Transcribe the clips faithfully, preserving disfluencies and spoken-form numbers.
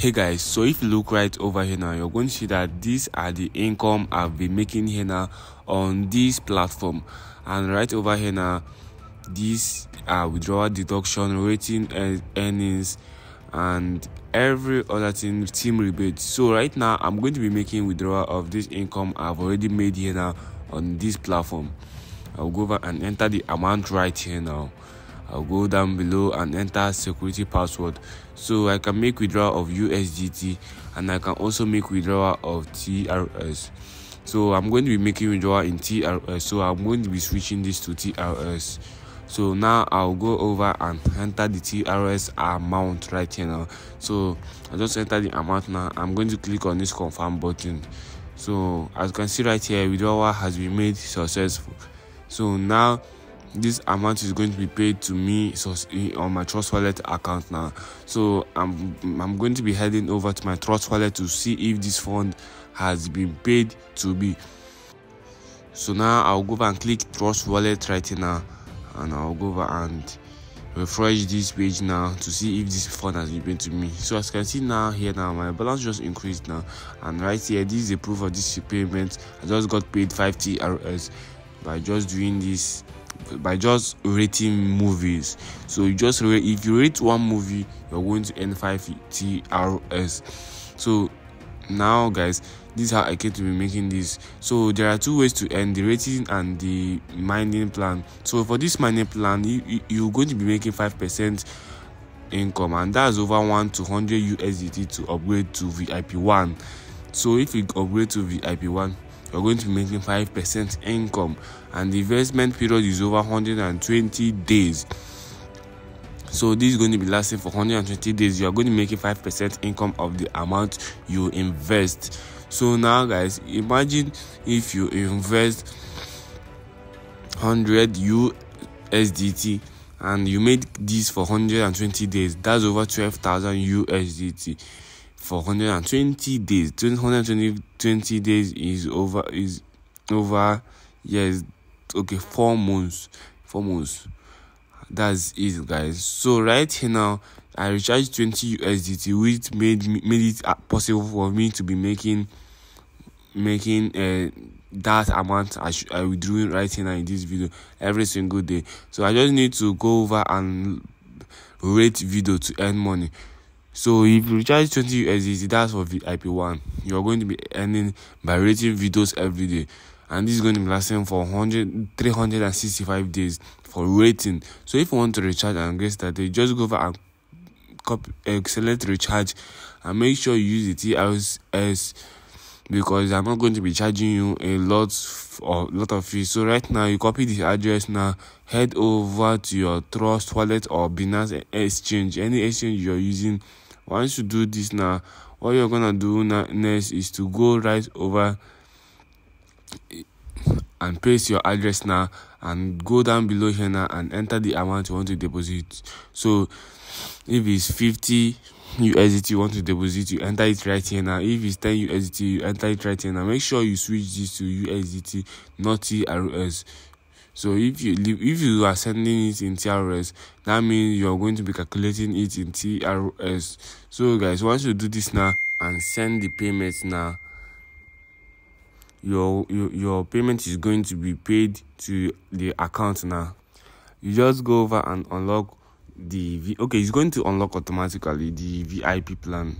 Hey guys, so if you look right over here now, you're going to see that these are the income I've been making here now on this platform. And right over here now, these are withdrawal deduction, rating and earnings, and every other thing, team rebate. So right now I'm going to be making withdrawal of this income I've already made here now on this platform. I'll go over and enter the amount right here now. I'll go down below and enter security password. So I can make withdrawal of U S D T, and I can also make withdrawal of T R S. So I'm going to be making withdrawal in T R S. So I'm going to be switching this to T R S. So now I'll go over and enter the T R S amount right here now. So I just enter the amount now. I'm going to click on this confirm button. So as you can see right here, withdrawal has been made successful. So now this amount is going to be paid to me on my Trust Wallet account now. So i'm i'm going to be heading over to my Trust Wallet to see if this fund has been paid to me. So now I'll go over and click Trust Wallet right here now, and I'll go over and refresh this page now to see if this fund has been paid to me. So as you can see now here now, my balance just increased now, and right here, this is a proof of this payment. I just got paid five T R S by just doing this, by just rating movies. So you just rate, if you rate one movie, you're going to earn five T R S. So now guys, this is how I came to be making this. So there are two ways to earn: the rating and the mining plan. So for this mining plan, you, you, you're going to be making five percent income, and that's over one to one hundred U S D T to upgrade to V I P one. So if you upgrade to V I P one, you're going to be making five percent income, and the investment period is over one hundred twenty days. So this is going to be lasting for one hundred twenty days. You are going to be making five percent income of the amount you invest. So now guys, imagine if you invest one hundred U S D T and you made this for one hundred twenty days. That's over twelve thousand U S D T. For one hundred twenty days, one hundred twenty days is over is over yes, okay, four months. Four months, that's it guys. So right here now, I recharged twenty U S D T, which made me, made it possible for me to be making making uh, that amount I should I will do right here now in this video every single day. So I just need to go over and rate video to earn money. So if you recharge twenty U S D T, that's for V I P one, you're going to be earning by rating videos every day, and this is going to be lasting for three hundred sixty-five days for rating. So if you want to recharge and get started, just go over and copy, uh, select recharge, and make sure you use the T R S, because I'm not going to be charging you a lot or lot of fees. So right now, you copy the address now, head over to your Trust Wallet or Binance exchange, any exchange you're using. Once you do this now, what you're gonna do now next is to go right over and paste your address now, and go down below here now and enter the amount you want to deposit. So if it's fifty U S D T you want to deposit, you enter it right here now. If it's ten U S D T, you enter it right here now. Make sure you switch this to U S D T, not T R S. So if you if you are sending it in T R S, that means you're going to be calculating it in T R S. So guys, once you do this now and send the payments now, your your, your payment is going to be paid to the account now. You just go over and unlock the v okay it's going to unlock automatically the V I P plan.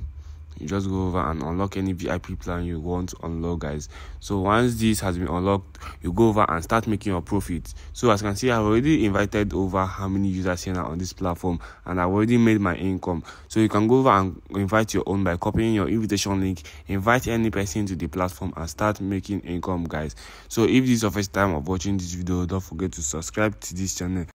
You just go over and unlock any V I P plan you want to unlock guys. So once this has been unlocked, you go over and start making your profits. So as you can see, I've already invited over how many users here now on this platform, and I've already made my income. So you can go over and invite your own by copying your invitation link, invite any person to the platform, and start making income guys. So if this is your first time of watching this video, don't forget to subscribe to this channel.